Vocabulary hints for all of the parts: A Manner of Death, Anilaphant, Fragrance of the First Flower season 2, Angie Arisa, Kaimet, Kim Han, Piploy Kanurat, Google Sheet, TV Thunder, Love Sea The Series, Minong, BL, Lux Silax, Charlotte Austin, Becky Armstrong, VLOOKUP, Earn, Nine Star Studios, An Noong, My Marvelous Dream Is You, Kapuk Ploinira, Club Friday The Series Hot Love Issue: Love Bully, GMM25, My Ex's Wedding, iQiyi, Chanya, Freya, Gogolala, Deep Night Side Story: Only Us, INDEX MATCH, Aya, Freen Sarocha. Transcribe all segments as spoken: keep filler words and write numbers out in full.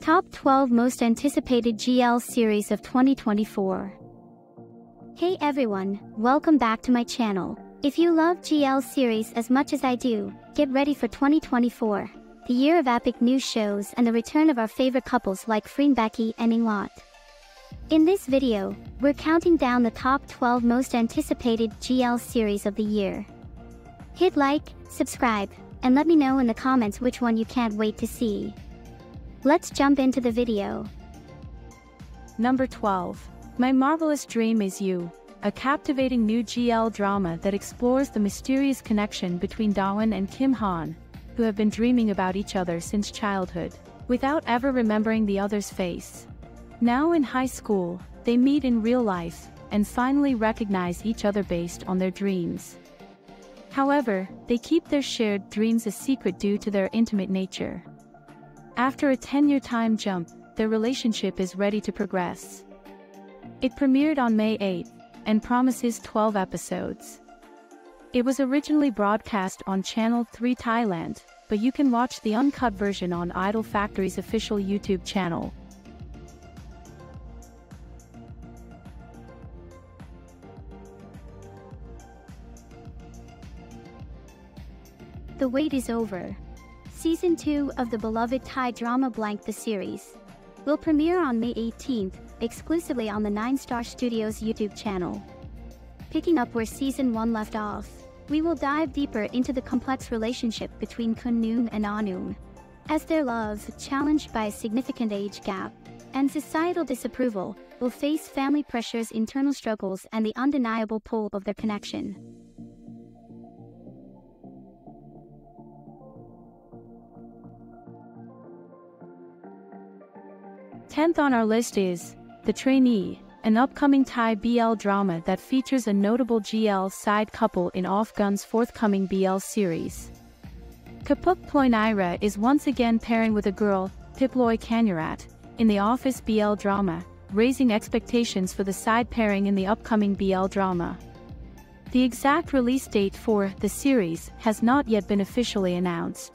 Top twelve Most Anticipated G L Series of twenty twenty-four. Hey everyone, welcome back to my channel. If you love G L series as much as I do, get ready for twenty twenty-four, the year of epic new shows and the return of our favorite couples like FreenBecky and Englot. In this video, we're counting down the top twelve most anticipated G L series of the year. Hit like, subscribe, and let me know in the comments which one you can't wait to see. Let's jump into the video. Number twelve. My Marvelous Dream Is You, a captivating new G L drama that explores the mysterious connection between Dawin and Kim Han, who have been dreaming about each other since childhood, without ever remembering the other's face. Now in high school, they meet in real life, and finally recognize each other based on their dreams. However, they keep their shared dreams a secret due to their intimate nature. After a ten-year time jump, their relationship is ready to progress. It premiered on May eighth, and promises twelve episodes. It was originally broadcast on Channel three Thailand, but you can watch the uncut version on Idol Factory's official YouTube channel. The wait is over. Season two of the beloved Thai drama Blank the Series will premiere on May eighteenth, exclusively on the Nine Star Studios YouTube channel. Picking up where Season one left off, we will dive deeper into the complex relationship between Kun Noong and An Noong, as their love, challenged by a significant age gap and societal disapproval, will face family pressures, internal struggles, and the undeniable pull of their connection. tenth on our list is The Trainee, an upcoming Thai B L drama that features a notable G L side couple in Off Gun's forthcoming B L series. Kapuk Ploinira is once again pairing with a girl, Piploy Kanurat, in the Office B L drama, raising expectations for the side pairing in the upcoming B L drama. The exact release date for the series has not yet been officially announced.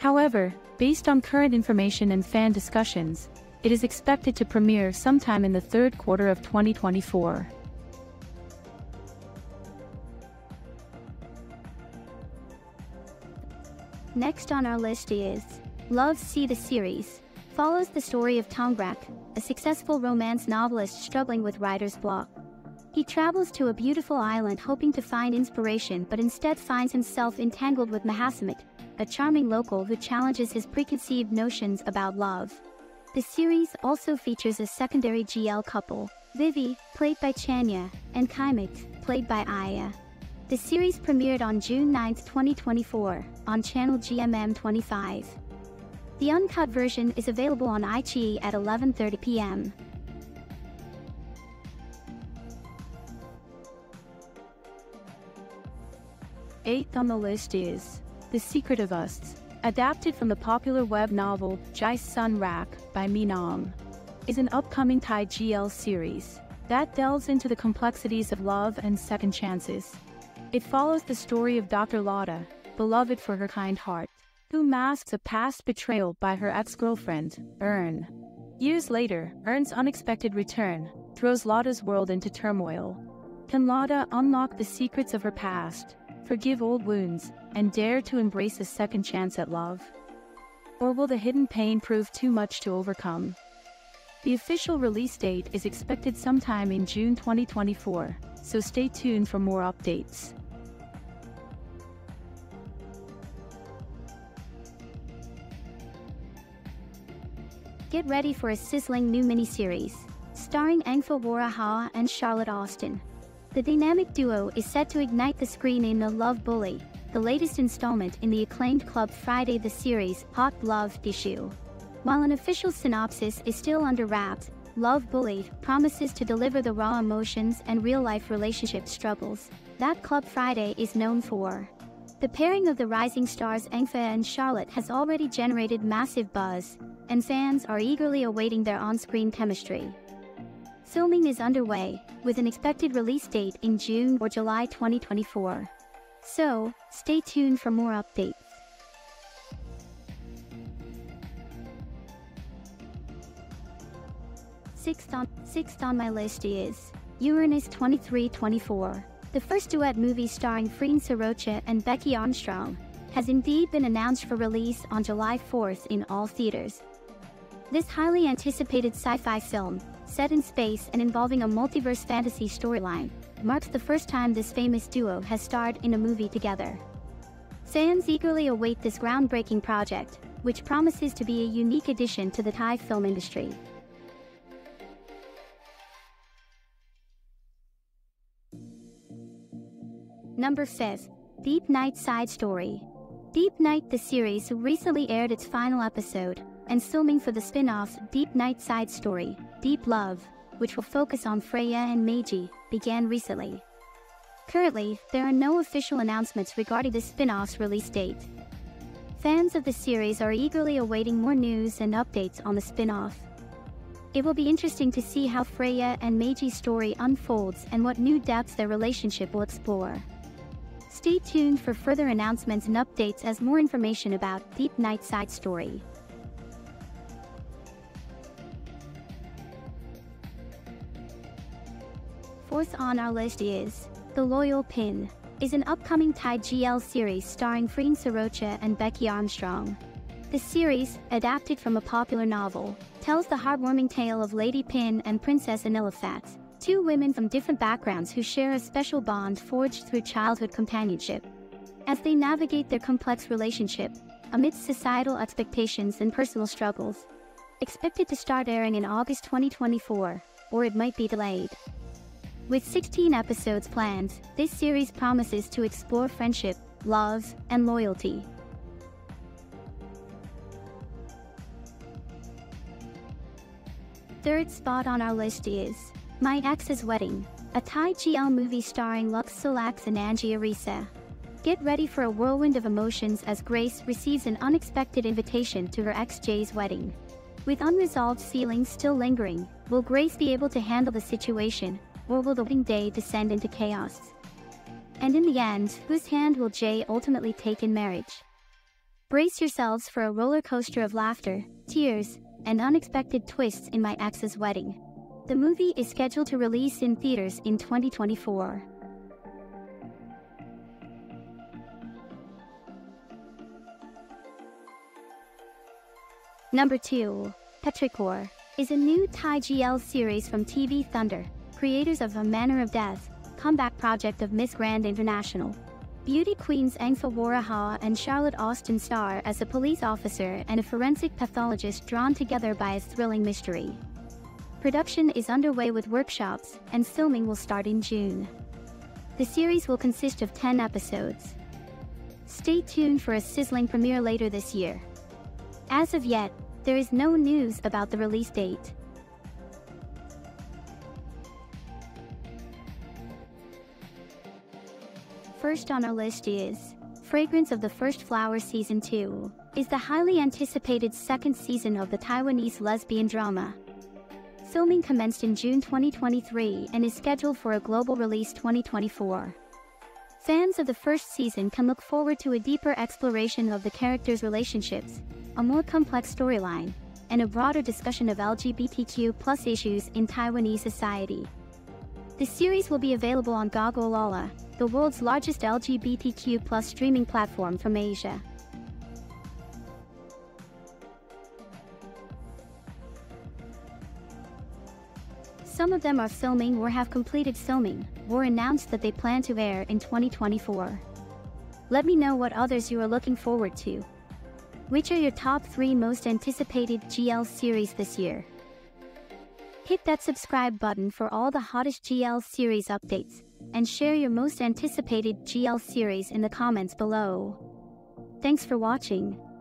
However, based on current information and fan discussions, it is expected to premiere sometime in the third quarter of twenty twenty-four. Next on our list is Love Sea The Series follows the story of Tongrak, a successful romance novelist struggling with writer's block. He travels to a beautiful island hoping to find inspiration, but instead finds himself entangled with Mahasamit, a charming local who challenges his preconceived notions about love. The series also features a secondary G L couple, Vivi, played by Chanya, and Kaimet, played by Aya. The series premiered on June ninth, twenty twenty-four, on channel G M M twenty-five. The uncut version is available on iQiyi at eleven thirty p m eighth on the list is The Secret of Us, adapted from the popular web novel Jai Sun Rack by Minong, is an upcoming Thai G L series that delves into the complexities of love and second chances. It follows the story of Doctor Lada, beloved for her kind heart, who masks a past betrayal by her ex-girlfriend, Earn. Years later, Earn's unexpected return throws Lada's world into turmoil. Can Lada unlock the secrets of her past, forgive old wounds, and dare to embrace a second chance at love? Or will the hidden pain prove too much to overcome? The official release date is expected sometime in June twenty twenty-four, so stay tuned for more updates. Get ready for a sizzling new miniseries starring Aya and Charlotte Austin. The dynamic duo is set to ignite the screen in The Love Bully, the latest installment in the acclaimed Club Friday The Series Hot Love Issue. While an official synopsis is still under wraps, Love Bully promises to deliver the raw emotions and real-life relationship struggles that Club Friday is known for. The pairing of the rising stars Aya and Charlotte has already generated massive buzz, and fans are eagerly awaiting their on-screen chemistry. Filming is underway, with an expected release date in June or July twenty twenty-four. So, stay tuned for more updates. Sixth on, sixth on my list is Earn is twenty-three twenty-four. The first duet movie starring Freen Sarocha and Becky Armstrong has indeed been announced for release on July fourth in all theaters. This highly anticipated sci-fi film, set in space and involving a multiverse fantasy storyline, marks the first time this famous duo has starred in a movie together. Fans eagerly await this groundbreaking project, which promises to be a unique addition to the Thai film industry. Number five. Deep Night Side Story. Deep Night The Series recently aired its final episode, and filming for the spin-off's Deep Night Side Story, Deep Love, which will focus on Freya and Meiji, began recently. Currently, there are no official announcements regarding the spin-off's release date. Fans of the series are eagerly awaiting more news and updates on the spin-off. It will be interesting to see how Freya and Meiji's story unfolds and what new depths their relationship will explore. Stay tuned for further announcements and updates as more information about Deep Night Side Story. Fourth on our list is The Loyal Pin, is an upcoming Thai G L series starring Freen Sarocha and Becky Armstrong. The series, adapted from a popular novel, tells the heartwarming tale of Lady Pin and Princess Anilaphant, two women from different backgrounds who share a special bond forged through childhood companionship. As they navigate their complex relationship, amidst societal expectations and personal struggles. Expected to start airing in August twenty twenty-four, or it might be delayed. With sixteen episodes planned, this series promises to explore friendship, love, and loyalty. Third spot on our list is My Ex's Wedding, a Thai G L movie starring Lux Silax and Angie Arisa. Get ready for a whirlwind of emotions as Grace receives an unexpected invitation to her ex Jay's wedding. With unresolved feelings still lingering, will Grace be able to handle the situation? Or will the wedding day descend into chaos? And in the end, whose hand will Jay ultimately take in marriage? Brace yourselves for a roller coaster of laughter, tears, and unexpected twists in My Ex's Wedding. The movie is scheduled to release in theaters in twenty twenty-four. Number two. Petrichor is a new Thai G L series from T V Thunder, creators of A Manner of Death, comeback project of Miss Grand International. Beauty queens Angfa Woraha and Charlotte Austin star as a police officer and a forensic pathologist drawn together by a thrilling mystery. Production is underway with workshops, and filming will start in June. The series will consist of ten episodes. Stay tuned for a sizzling premiere later this year. As of yet, there is no news about the release date. First on our list is Fragrance of the First Flower Season two, is the highly anticipated second season of the Taiwanese lesbian drama. Filming commenced in June twenty twenty-three and is scheduled for a global release twenty twenty-four. Fans of the first season can look forward to a deeper exploration of the characters' relationships, a more complex storyline, and a broader discussion of L G B T Q plus issues in Taiwanese society. The series will be available on Gogolala, the world's largest L G B T Q plus streaming platform from Asia. Some of them are filming or have completed filming, or announced that they plan to air in twenty twenty-four. Let me know what others you are looking forward to. Which are your top three most anticipated G L series this year? Hit that subscribe button for all the hottest G L series updates, and share your most anticipated G L series in the comments below. Thanks for watching.